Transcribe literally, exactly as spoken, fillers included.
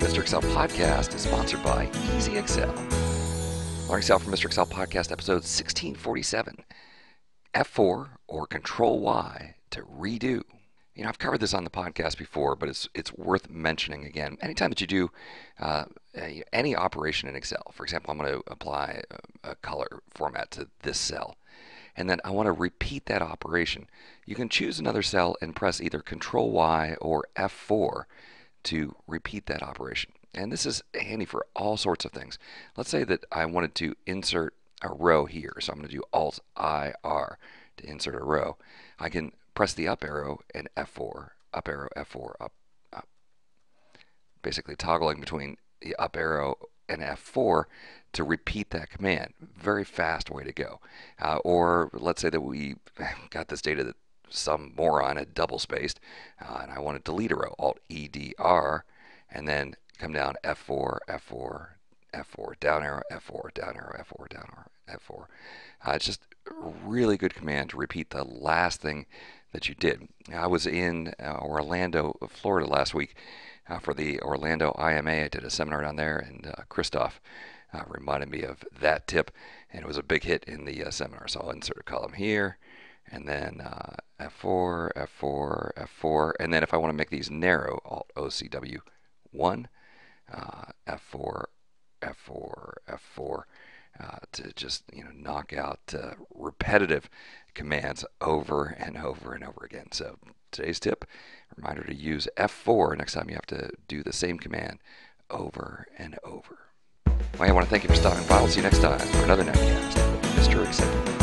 MrExcel Podcast is sponsored by EasyExcel. Learning Excel from MrExcel Podcast, episode sixteen forty-seven, F four or Control Y to redo. You know, I've covered this on the podcast before, but it's it's worth mentioning again. Anytime that you do uh, any operation in Excel, for example, I'm going to apply a color format to this cell, and then I want to repeat that operation. You can choose another cell and press either Control Y or F four to repeat that operation. And this is handy for all sorts of things. Let's say that I wanted to insert a row here, so I'm going to do Alt I R to insert a row. I can press the up arrow and F four, up arrow, F four, up, up. Basically toggling between the up arrow and F four to repeat that command. Very fast way to go. Uh, or let's say that we got this data that some moron had double spaced, uh, and I want to delete a row, Alt E D R, and then come down F four, F four, F four, down arrow, F four, down arrow, F four, down arrow, F four. Uh, it's just a really good command to repeat the last thing that you did. I was in uh, Orlando, Florida last week uh, for the Orlando I M A. I did a seminar down there, and uh, Christoph uh, reminded me of that tip, and it was a big hit in the uh, seminar. So I'll insert a column here, and then uh, F four, F four, F four, and then if I want to make these narrow, Alt O C W one, uh, F four, F four, F four, uh, to just, you know, knock out uh, repetitive commands over and over and over again. So today's tip, reminder to use F four next time you have to do the same command over and over. Well, I want to thank you for stopping by. We'll see you next time for another Netcast, MrExcel.